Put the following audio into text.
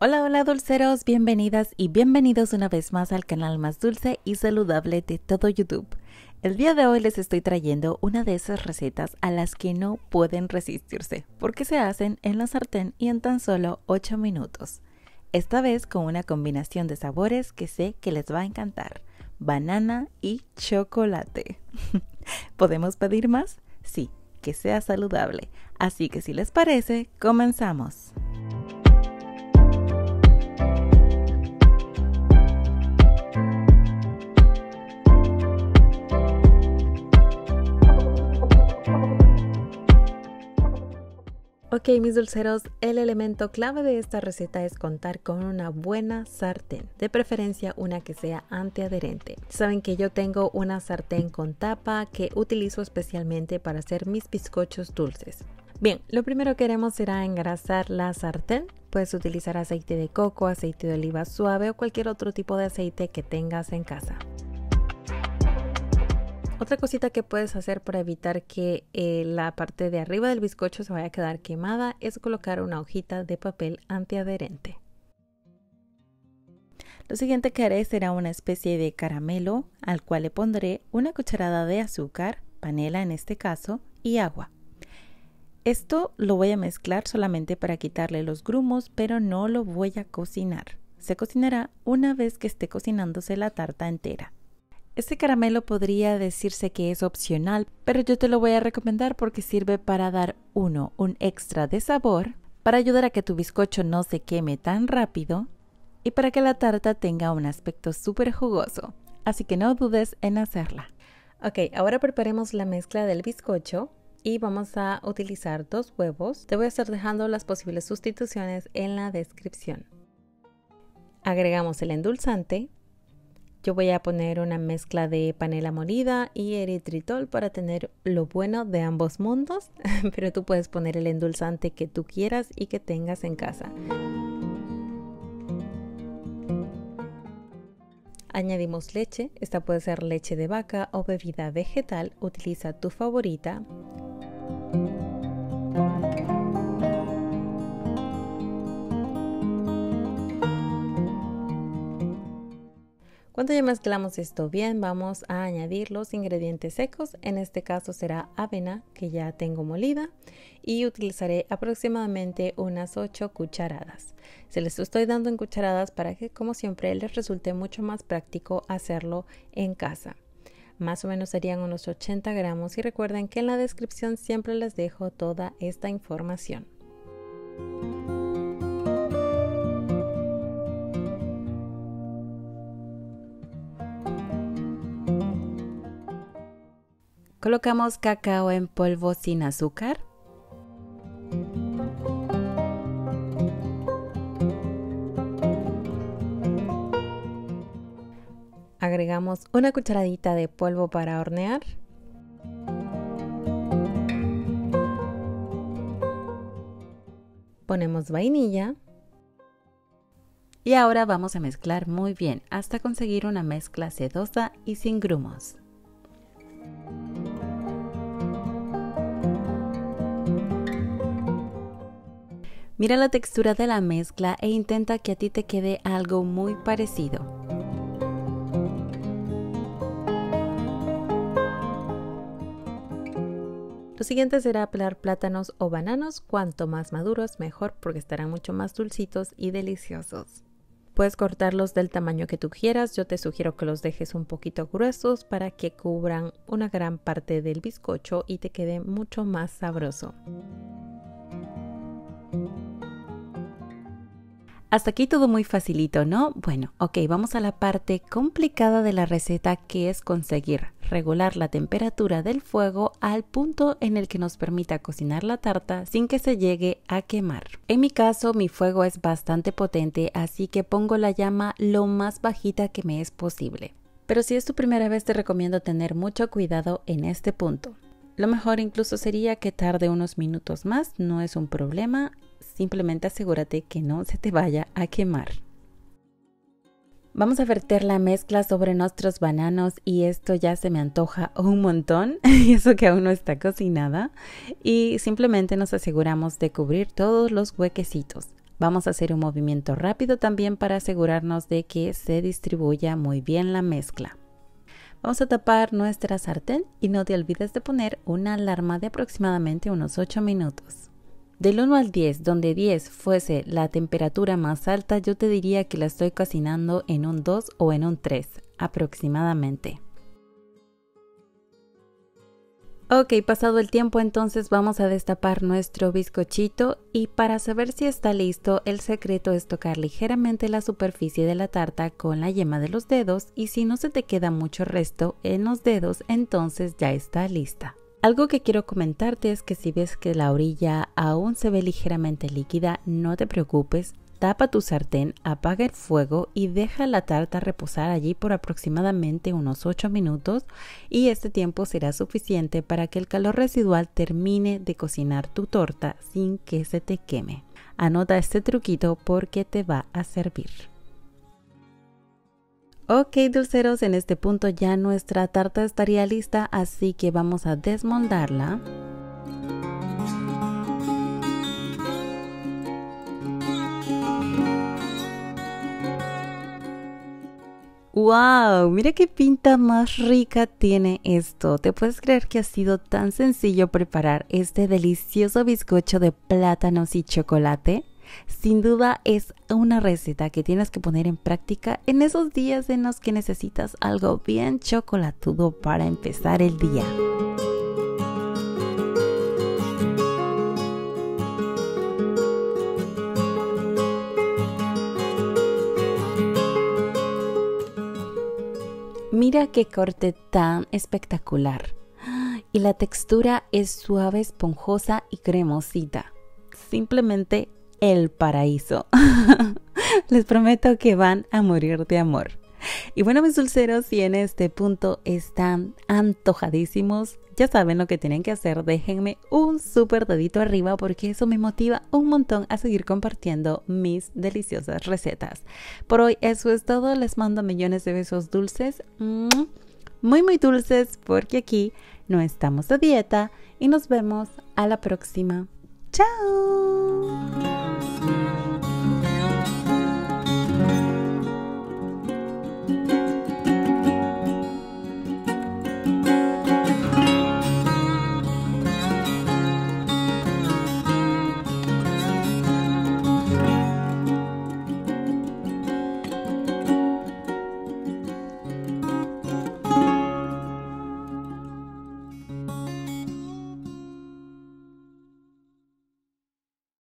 Hola, hola dulceros, bienvenidas y bienvenidos una vez más al canal más dulce y saludable de todo YouTube. El día de hoy les estoy trayendo una de esas recetas a las que no pueden resistirse, porque se hacen en la sartén y en tan solo 8 minutos. Esta vez con una combinación de sabores que sé que les va a encantar, banana y chocolate. ¿Podemos pedir más? Sí, que sea saludable. Así que si les parece, comenzamos. Ok, mis dulceros, el elemento clave de esta receta es contar con una buena sartén, de preferencia una que sea antiadherente. Saben que yo tengo una sartén con tapa que utilizo especialmente para hacer mis bizcochos dulces. Bien, lo primero que haremos será engrasar la sartén. Puedes utilizar aceite de coco, aceite de oliva suave o cualquier otro tipo de aceite que tengas en casa. Otra cosita que puedes hacer para evitar que la parte de arriba del bizcocho se vaya a quedar quemada es colocar una hojita de papel antiadherente. Lo siguiente que haré será una especie de caramelo al cual le pondré una cucharada de azúcar, panela en este caso, y agua. Esto lo voy a mezclar solamente para quitarle los grumos, pero no lo voy a cocinar. Se cocinará una vez que esté cocinándose la tarta entera. Este caramelo podría decirse que es opcional, pero yo te lo voy a recomendar porque sirve para dar un extra de sabor, para ayudar a que tu bizcocho no se queme tan rápido y para que la tarta tenga un aspecto súper jugoso. Así que no dudes en hacerla. Ok, ahora preparemos la mezcla del bizcocho y vamos a utilizar 2 huevos. Te voy a estar dejando las posibles sustituciones en la descripción. Agregamos el endulzante. Yo voy a poner una mezcla de panela molida y eritritol para tener lo bueno de ambos mundos, pero tú puedes poner el endulzante que tú quieras y que tengas en casa. Añadimos leche, esta puede ser leche de vaca o bebida vegetal, utiliza tu favorita. Cuando ya mezclamos esto bien, vamos a añadir los ingredientes secos. En este caso será avena, que ya tengo molida, y utilizaré aproximadamente unas 8 cucharadas. Se les estoy dando en cucharadas para que, como siempre, les resulte mucho más práctico hacerlo en casa. Más o menos serían unos 80 gramos y recuerden que en la descripción siempre les dejo toda esta información. Colocamos cacao en polvo sin azúcar. Agregamos una cucharadita de polvo para hornear. Ponemos vainilla. Y ahora vamos a mezclar muy bien hasta conseguir una mezcla sedosa y sin grumos. Mira la textura de la mezcla e intenta que a ti te quede algo muy parecido. Lo siguiente será pelar plátanos o bananos, cuanto más maduros mejor porque estarán mucho más dulcitos y deliciosos. Puedes cortarlos del tamaño que tú quieras, yo te sugiero que los dejes un poquito gruesos para que cubran una gran parte del bizcocho y te quede mucho más sabroso. Hasta aquí todo muy facilito, ¿no? Bueno, ok, vamos a la parte complicada de la receta, que es conseguir regular la temperatura del fuego al punto en el que nos permita cocinar la tarta sin que se llegue a quemar. En mi caso, mi fuego es bastante potente, así que pongo la llama lo más bajita que me es posible. Pero si es tu primera vez, te recomiendo tener mucho cuidado en este punto. Lo mejor incluso sería que tarde unos minutos más, no es un problema, simplemente asegúrate que no se te vaya a quemar. Vamos a verter la mezcla sobre nuestros bananos y esto ya se me antoja un montón, y eso que aún no está cocinada, y simplemente nos aseguramos de cubrir todos los huequecitos. Vamos a hacer un movimiento rápido también para asegurarnos de que se distribuya muy bien la mezcla. Vamos a tapar nuestra sartén y no te olvides de poner una alarma de aproximadamente unos 8 minutos. Del 1 al 10, donde 10 fuese la temperatura más alta, yo te diría que la estoy cocinando en un 2 o en un 3 aproximadamente. Ok, pasado el tiempo entonces vamos a destapar nuestro bizcochito y para saber si está listo, el secreto es tocar ligeramente la superficie de la tarta con la yema de los dedos y si no se te queda mucho resto en los dedos, entonces ya está lista. Algo que quiero comentarte es que si ves que la orilla aún se ve ligeramente líquida, no te preocupes, tapa tu sartén, apaga el fuego y deja la tarta reposar allí por aproximadamente unos 8 minutos y este tiempo será suficiente para que el calor residual termine de cocinar tu torta sin que se te queme. Anota este truquito porque te va a servir. Ok, dulceros, en este punto ya nuestra tarta estaría lista, así que vamos a desmoldarla. ¡Wow! Mira qué pinta más rica tiene esto. ¿Te puedes creer que ha sido tan sencillo preparar este delicioso bizcocho de plátanos y chocolate? Sin duda es una receta que tienes que poner en práctica en esos días en los que necesitas algo bien chocolatudo para empezar el día. Mira qué corte tan espectacular y la textura es suave, esponjosa y cremosita. Simplemente el paraíso. Les prometo que van a morir de amor. Y bueno, mis dulceros, si en este punto están antojadísimos, ya saben lo que tienen que hacer, déjenme un súper dedito arriba porque eso me motiva un montón a seguir compartiendo mis deliciosas recetas. Por hoy eso es todo, les mando millones de besos dulces, muy muy dulces, porque aquí no estamos a dieta y nos vemos a la próxima. ¡Chao!